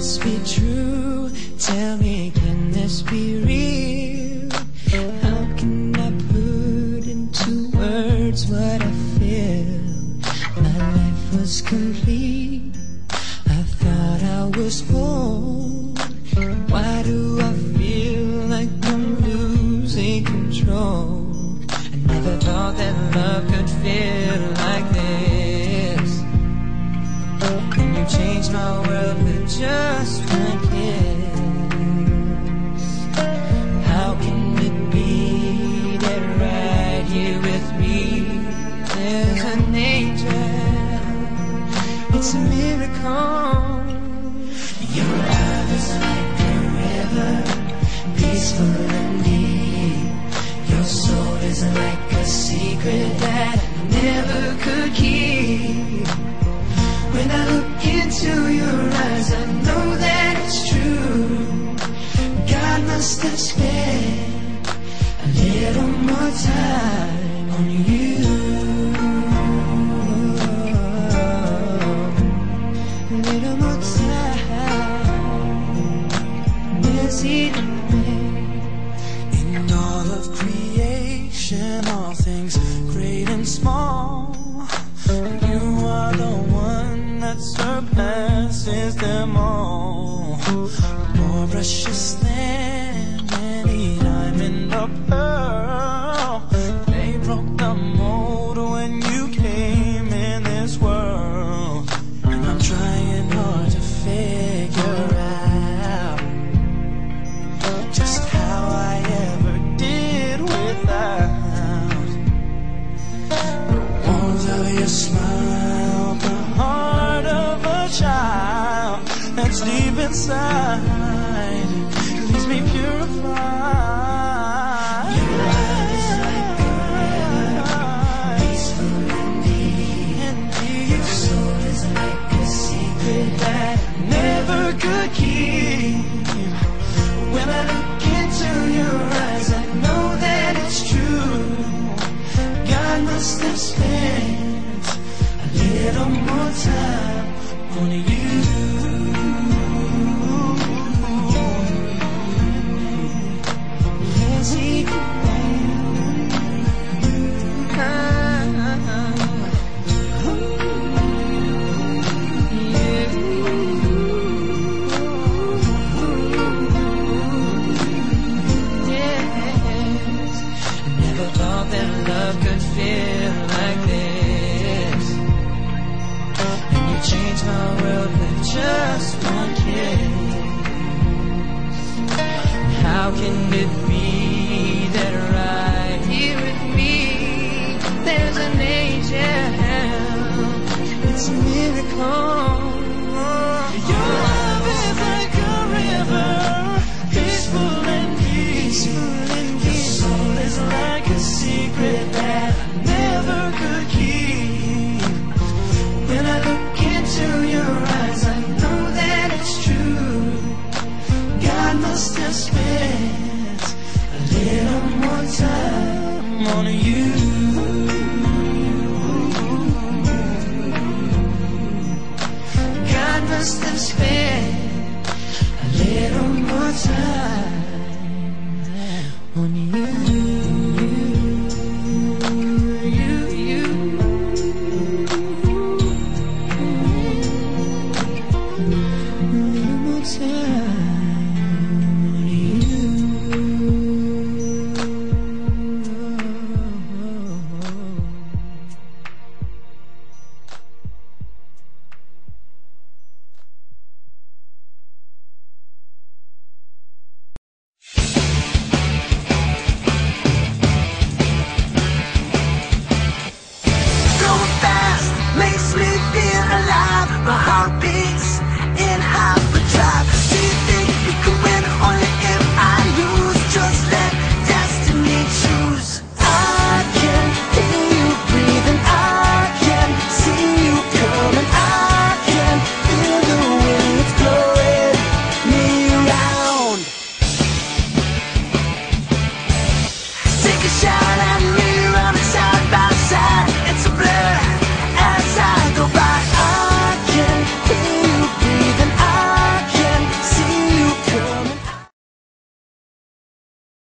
this be true? Tell me, can this be real? How can I put into words what I feel? My life was complete, I thought I was whole. Why do I feel like I'm losing control? I never thought that love could feel like this. Can you change my world with just one kiss? How can it be that right here with me there's an angel? It's a miracle. Your love is like a river, peaceful and deep. Your soul is like a secret that I never could keep. When I look into your eyes, I know that it's true. God must have spent a little more time on you. A little more time. In all of creation, all things great and small, you are the one that surpasses them all. More precious than any diamond or pearl, they broke the mold when you came in this world. And I'm trying hard to figure out just how I ever did without the warmth of your smile, the heart of a child that's deep inside, it leaves me purified. Your love is like a river, peaceful and deep. Your soul is like a secret that I never could keep. When I look into your eyes, I know that it's true. God must have spent a little more time on you. Yes, He that love could feel like this. And you changed my world with just one kiss. How can it be that right here with me there's an angel? It's a miracle. Your love is like a river, peaceful and deep. Your soul is like a secret that I never could keep. When I look into your eyes, I know that it's true. God must have spent a little more time on you. God must have spent